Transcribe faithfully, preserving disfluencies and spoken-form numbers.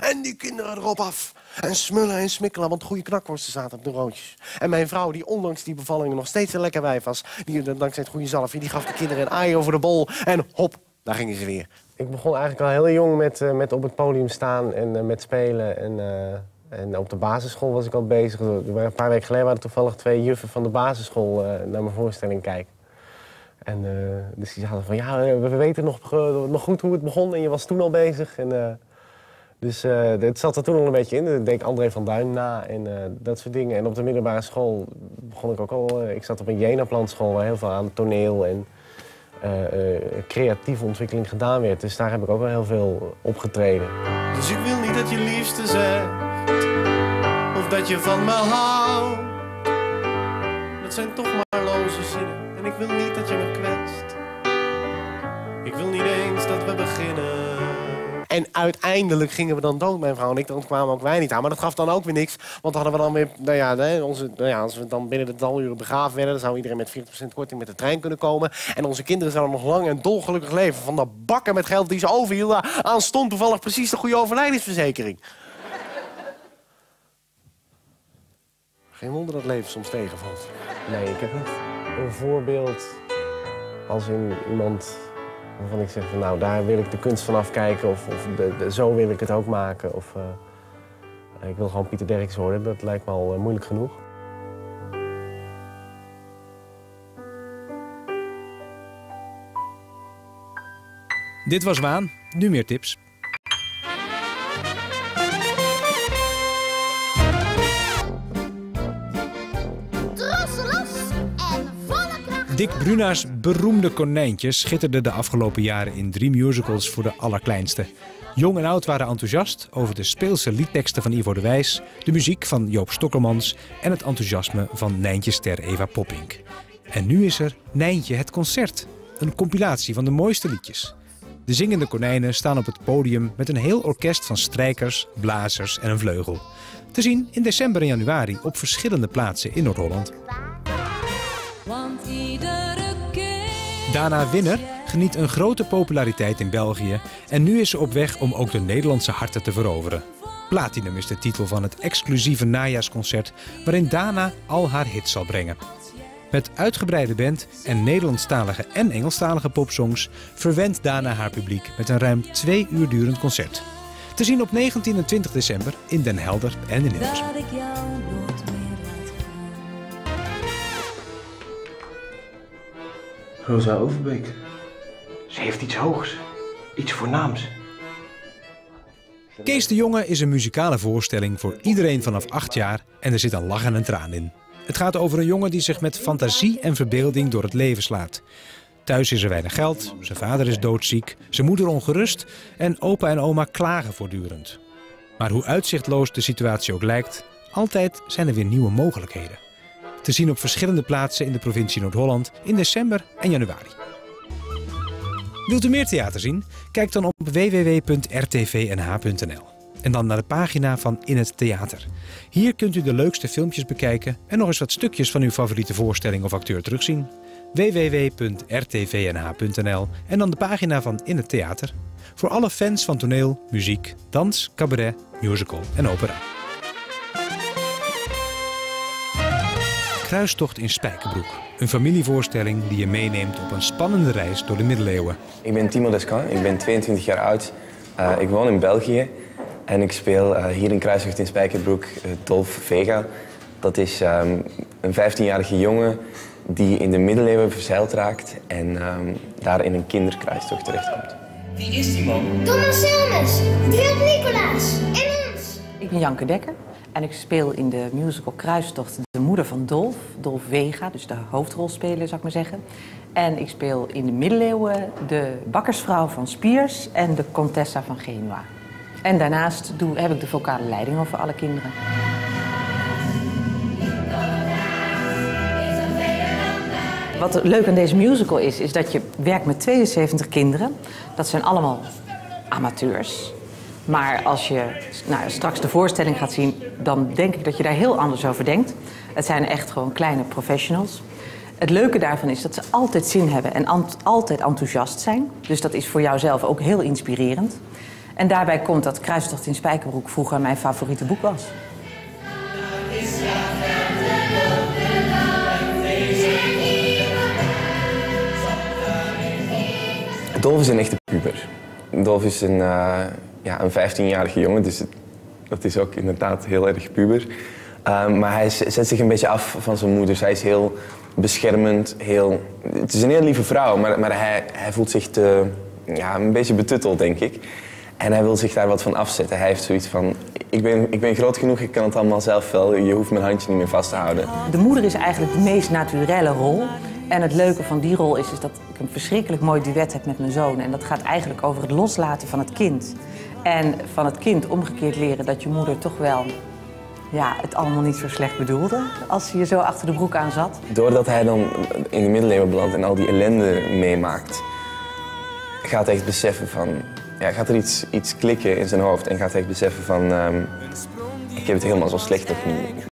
En die kinderen erop af. En smullen en smikkelen, want goede knakworsten zaten op de roodjes. En mijn vrouw, die ondanks die bevallingen nog steeds een lekker wijf was... die dankzij het goede zalfje, die gaf de kinderen een aai over de bol. En hop, daar gingen ze weer. Ik begon eigenlijk al heel jong met, uh, met op het podium staan en uh, met spelen. En, uh, en op de basisschool was ik al bezig. Een paar weken geleden waren toevallig twee juffen van de basisschool uh, naar mijn voorstelling kijken. En uh, dus die hadden van, ja, we weten nog, uh, nog goed hoe het begon en je was toen al bezig. En, uh, Dus uh, het zat er toen al een beetje in. Dat deed ik André van Duin na en uh, dat soort dingen. En op de middelbare school begon ik ook al... Uh, ik zat op een Jena-planschool waar heel veel aan toneel en uh, uh, creatieve ontwikkeling gedaan werd. Dus daar heb ik ook wel heel veel opgetreden. Dus ik wil niet dat je liefste zegt of dat je van me houdt. Dat zijn toch maar loze zinnen en ik wil niet dat je me kwetst. Ik wil niet eens dat we beginnen. En uiteindelijk gingen we dan dood, mijn vrouw en ik. Dan kwamen ook wij niet aan. Maar dat gaf dan ook weer niks. Want hadden we dan weer... Nou ja, nee, onze, nou ja, als we dan binnen de daluren begraven werden... dan zou iedereen met veertig procent korting met de trein kunnen komen. En onze kinderen zouden nog lang en dolgelukkig leven. Van dat bakken met geld die ze overhielden... aan stond toevallig precies de goede overlijdensverzekering. Geen wonder dat leven soms tegenvalt. Nee, ik heb niet een voorbeeld als in iemand... waarvan ik zeg van, nou, daar wil ik de kunst van afkijken of, of de, de, zo wil ik het ook maken. Of uh, ik wil gewoon Pieter Derks horen, dat lijkt me al uh, moeilijk genoeg. Dit was Waan, nu meer tips. Dick Bruna's beroemde Konijntje schitterde de afgelopen jaren in drie musicals voor de allerkleinste. Jong en oud waren enthousiast over de speelse liedteksten van Ivo de Wijs, de muziek van Joop Stokkermans en het enthousiasme van Nijntje-ster Eva Poppink. En nu is er Nijntje het concert, een compilatie van de mooiste liedjes. De zingende konijnen staan op het podium met een heel orkest van strijkers, blazers en een vleugel. Te zien in december en januari op verschillende plaatsen in Noord-Holland. Want iedere keer... Dana Winner geniet een grote populariteit in België en nu is ze op weg om ook de Nederlandse harten te veroveren. Platinum is de titel van het exclusieve najaarsconcert waarin Dana al haar hits zal brengen. Met uitgebreide band en Nederlandstalige en Engelstalige popsongs verwendt Dana haar publiek met een ruim twee uur durend concert. Te zien op negentien en twintig december in Den Helder en in Hilversum. Rosa Overbeek. Ze heeft iets hoogs, iets voornaams. Kees de Jonge is een muzikale voorstelling voor iedereen vanaf acht jaar en er zit een lach en een traan in. Het gaat over een jongen die zich met fantasie en verbeelding door het leven slaat. Thuis is er weinig geld, zijn vader is doodziek, zijn moeder ongerust en opa en oma klagen voortdurend. Maar hoe uitzichtloos de situatie ook lijkt, altijd zijn er weer nieuwe mogelijkheden. Te zien op verschillende plaatsen in de provincie Noord-Holland in december en januari. Wilt u meer theater zien? Kijk dan op w w w punt r t v n h punt n l. En dan naar de pagina van In het Theater. Hier kunt u de leukste filmpjes bekijken en nog eens wat stukjes van uw favoriete voorstelling of acteur terugzien. w w w punt r t v n h punt n l en dan de pagina van In het Theater. Voor alle fans van toneel, muziek, dans, cabaret, musical en opera. Kruistocht in Spijkerbroek. Een familievoorstelling die je meeneemt op een spannende reis door de middeleeuwen. Ik ben Timo Descan, ik ben tweeëntwintig jaar oud. Uh, ik woon in België en ik speel uh, hier in Kruistocht in Spijkerbroek uh, Dolf Vega. Dat is um, een vijftienjarige jongen die in de middeleeuwen verzeild raakt en um, daar in een kinderkruistocht terechtkomt. Wie is Timo? Thomas Selmes, Dirk Nicolaas en ons. Ik ben Janke Dekker. En ik speel in de musical Kruistocht de moeder van Dolf, Dolf Vega, dus de hoofdrolspeler zou ik maar zeggen. En ik speel in de middeleeuwen de bakkersvrouw van Spiers en de contessa van Genua. En daarnaast doe, heb ik de vocale leiding over alle kinderen. Wat leuk aan deze musical is, is dat je werkt met tweeënzeventig kinderen. Dat zijn allemaal amateurs. Maar als je nou, straks de voorstelling gaat zien, dan denk ik dat je daar heel anders over denkt. Het zijn echt gewoon kleine professionals. Het leuke daarvan is dat ze altijd zin hebben en altijd enthousiast zijn. Dus dat is voor jouzelf ook heel inspirerend. En daarbij komt dat Kruistocht in Spijkerbroek vroeger mijn favoriete boek was. Dolf is een echte puber. Dolf is een, uh, ja, een vijftienjarige jongen, dus dat is ook inderdaad heel erg puber. Uh, maar hij zet zich een beetje af van zijn moeder. Dus hij is heel beschermend, heel... Het is een heel lieve vrouw, maar, maar hij, hij voelt zich te, ja, een beetje betutteld, denk ik. En hij wil zich daar wat van afzetten. Hij heeft zoiets van, ik ben, ik ben groot genoeg, ik kan het allemaal zelf wel. Je hoeft mijn handje niet meer vast te houden. De moeder is eigenlijk de meest naturelle rol. En het leuke van die rol is, is dat ik een verschrikkelijk mooi duet heb met mijn zoon. En dat gaat eigenlijk over het loslaten van het kind. En van het kind omgekeerd leren dat je moeder toch wel... ja, het allemaal niet zo slecht bedoelde als hij je zo achter de broek aan zat. Doordat hij dan in de middeleeuwen belandt en al die ellende meemaakt, gaat hij echt beseffen van... ja, gaat er iets, iets klikken in zijn hoofd en gaat hij echt beseffen van... Um, ik heb het helemaal zo slecht opnieuw.